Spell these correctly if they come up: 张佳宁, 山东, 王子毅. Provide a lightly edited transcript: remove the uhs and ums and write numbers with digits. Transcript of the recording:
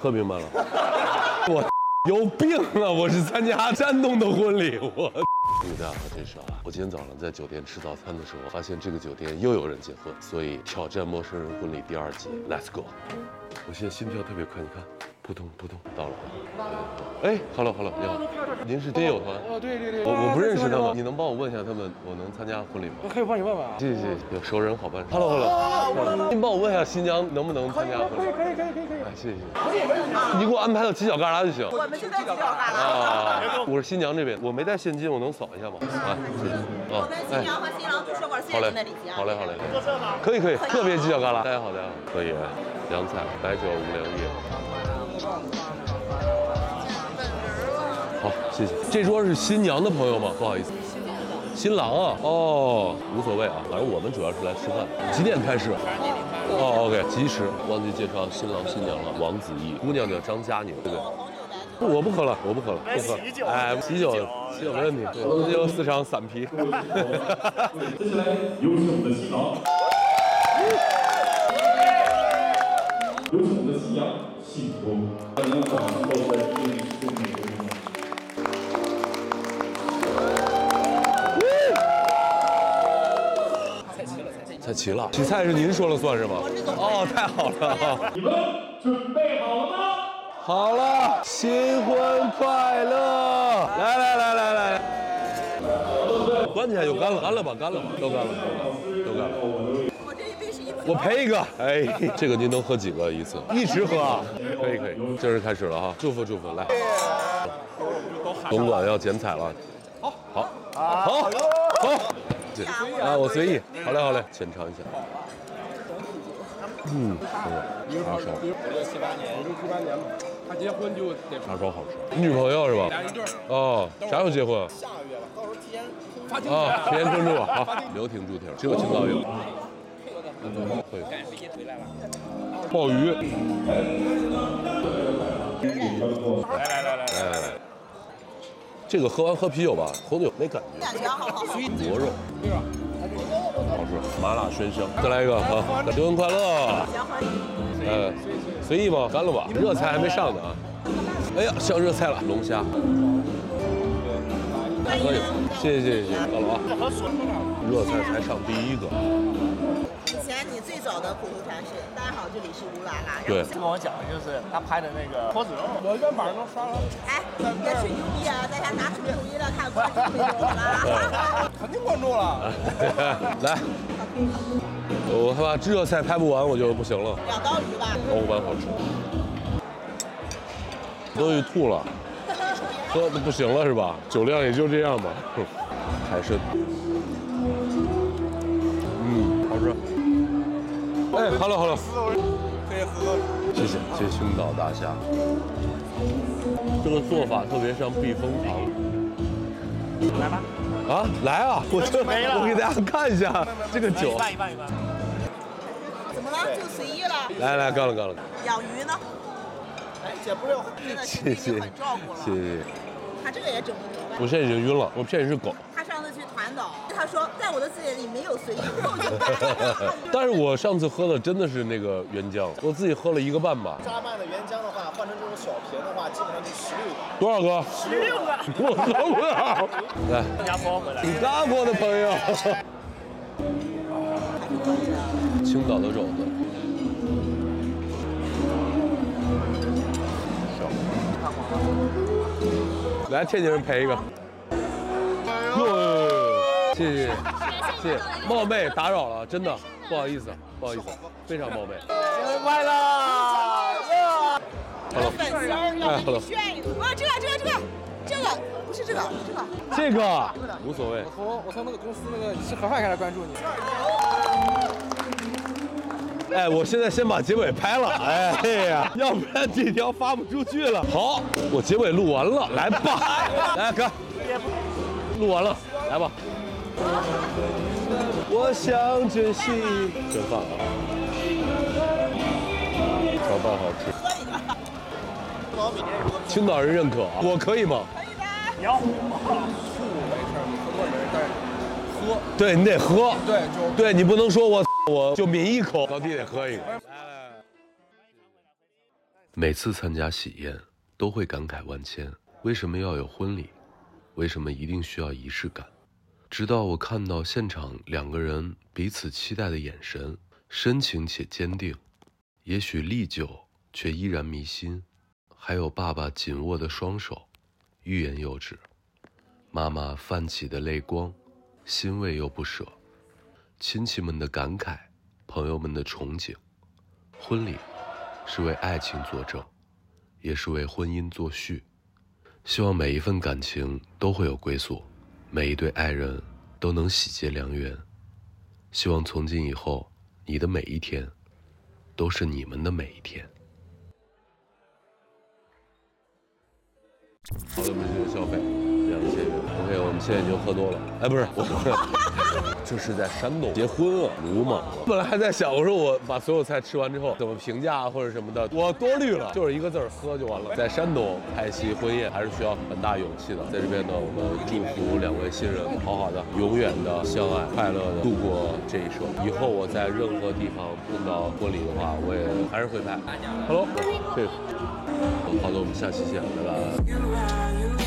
喝明白了。我有病啊！我是参加山东的婚礼，我。大家好，这是啊，我今天早上在酒店吃早餐的时候，发现这个酒店又有人结婚，所以挑战陌生人婚礼第2集 ，Let's go。我现在心跳特别快，你看，扑通扑通到了。哎 ，Hello， 你好，您是真友团？哦，对对对。我不认识他们，你能帮我问一下他们，我能参加婚礼吗？可以帮你问问啊。谢谢谢谢，有熟人好办事。Hello， 您帮我问一下新娘能不能参加婚礼？可以。哎，谢谢。你给我安排到犄角旮旯就行。我们就在犄角旮旯。啊，我是新娘这边，我没带现金，我能扫一下吗？啊，谢谢。我们新娘和新郎去收款现金那里结。好嘞。坐这吗？可以，特别犄角旮旯。大家好。可以，洋菜白酒501。 好，谢谢。这桌是新娘的朋友吗？不好意思，新郎啊，哦，无所谓啊，反正我们主要是来吃饭。几点开始？哦 ，OK， 及时。忘记介绍新郎新娘了，王子毅，姑娘叫张佳宁，对不对？不，我不喝了，不喝。哎，喜酒没问题。我有4张散啤。接下来有请我们的新郎，有请我们的新娘，幸福。大家掌声欢迎。 太齐了，洗菜是您说了算是吗？哦，太好了！你们准备好了吗？好了，新婚快乐！来，关键又干了吧，都干了。我这一杯是100。我赔一个。哎，这个您能喝几个一次？一直喝啊？可以，正式开始了哈！祝福，来。总管要剪彩了。好。 啊，我随意，好嘞，浅尝一下。叉烧，1978年，他结婚就得叉烧好吃。女朋友是吧？俩人一对儿。哦，啥时候结婚？下个月了，到时候提前发请帖。啊，提前关注，好，留停驻帖，只有青岛有。会。赶飞机回来了。鲍鱼。来。 这个喝啤酒吧，红酒没感觉，牛肉，好吃，麻辣鲜香，再来一个啊！新婚快乐！随意吧，干了吧，热菜还没上呢啊！哎呀，上热菜了，龙虾，可以，谢谢，到了啊！热菜才上第1个。 以前你最早的口头禅是“大家好，这里是乌拉拉”。对，跟我讲的就是他拍的那个脱子肉，我一般晚上都刷了。哎，别吹牛逼啊，在家拿出抖音来看关注没有了？肯定关注了。来，我害怕热菜拍不完，我就不行了。2刀鱼吧。老板好吃。都已吐了，喝不行了是吧？酒量也就这样吧。海参。 哎，好了，可以喝。谢谢，这青岛大虾，这个做法特别像避风塘。来吧。啊，来啊！我给大家看一下这个酒。一半。怎么了？就随意了。来，干了。养鱼呢？哎，姐不溜，真的，谢谢，很照顾了。谢谢。他这个也整不明白。我现在已经晕了，我骗你是狗。 他说，在我的字典里没有随意，我就白了。但是我上次喝的真的是那个原浆，我自己喝了1个半吧。扎曼的原浆的话，换成这种小瓶的话，基本上就16个。多少个？16个。我受不了。来，新加坡回来。新加坡的朋友。青岛的肘子。来，天津人陪一个。 谢谢，冒昧打扰了，真的不好意思，非常冒昧。新年快乐！好了，粉丝要给你炫一个。哇，这个不是这个无所谓。我从那个公司那个吃盒饭开始关注你。哎，我现在先把结尾拍了，哎呀，要不然这条发不出去了。好，我结尾录完了，来吧，来哥，录完了，来吧。 我想珍惜，真棒啊！炒饭好吃，青岛人认可啊，我可以吗？可以的。你要醋没事，很多人但是喝，对你得喝，对，你不能说我就抿一口，老弟得喝一个。每次参加喜宴都会感慨万千，为什么要有婚礼？为什么一定需要仪式感？直到我看到现场两个人彼此期待的眼神，深情且坚定，也许历久却依然迷心。还有爸爸紧握的双手，欲言又止，妈妈泛起的泪光，欣慰又不舍，亲戚们的感慨，朋友们的憧憬。婚礼是为爱情作证，也是为婚姻作序。希望每一份感情都会有归宿，每一对爱人都能喜结良缘。希望从今以后，你的每一天都是你们的每一天。我的这个消费2000元 ，OK， 我们现在已经喝多了。哎，不是，这是在山东结婚啊，鲁莽了。本来还在想，我说我把所有菜吃完之后怎么评价或者什么的，我多虑了，就是一个字儿喝就完了。在山东拍戏婚宴还是需要很大勇气的。在这边呢，我们祝福两位新人好好的、永远的相爱、快乐的度过这一生。以后我在任何地方碰到婚礼的话，我也还是会拍。Hello， 对。好的，我们下期见，拜拜。